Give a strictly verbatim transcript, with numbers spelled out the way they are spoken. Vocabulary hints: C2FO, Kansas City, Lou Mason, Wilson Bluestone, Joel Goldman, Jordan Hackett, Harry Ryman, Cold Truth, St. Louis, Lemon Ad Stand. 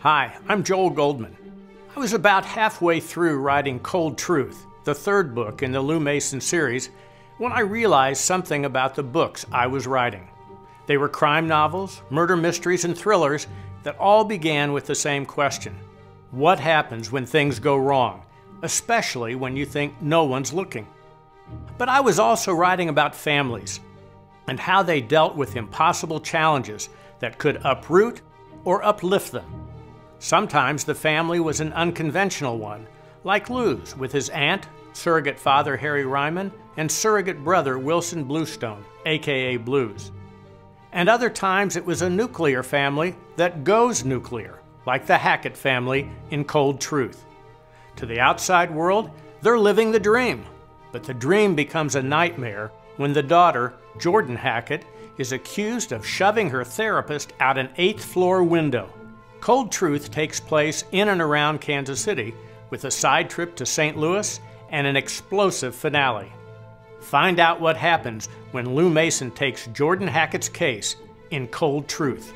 Hi, I'm Joel Goldman. I was about halfway through writing Cold Truth, the third book in the Lou Mason series, when I realized something about the books I was writing. They were crime novels, murder mysteries, and thrillers that all began with the same question. What happens when things go wrong, especially when you think no one's looking? But I was also writing about families and how they dealt with impossible challenges that could uproot or uplift them. Sometimes the family was an unconventional one, like Lou's with his aunt, surrogate father Harry Ryman, and surrogate brother Wilson Bluestone, aka Blues. And other times it was a nuclear family that goes nuclear, like the Hackett family in Cold Truth. To the outside world, they're living the dream, but the dream becomes a nightmare when the daughter, Jordan Hackett, is accused of shoving her therapist out an eighth floor window. Cold Truth takes place in and around Kansas City, with a side trip to Saint Louis and an explosive finale. Find out what happens when Lou Mason takes Jordan Hackett's case in Cold Truth.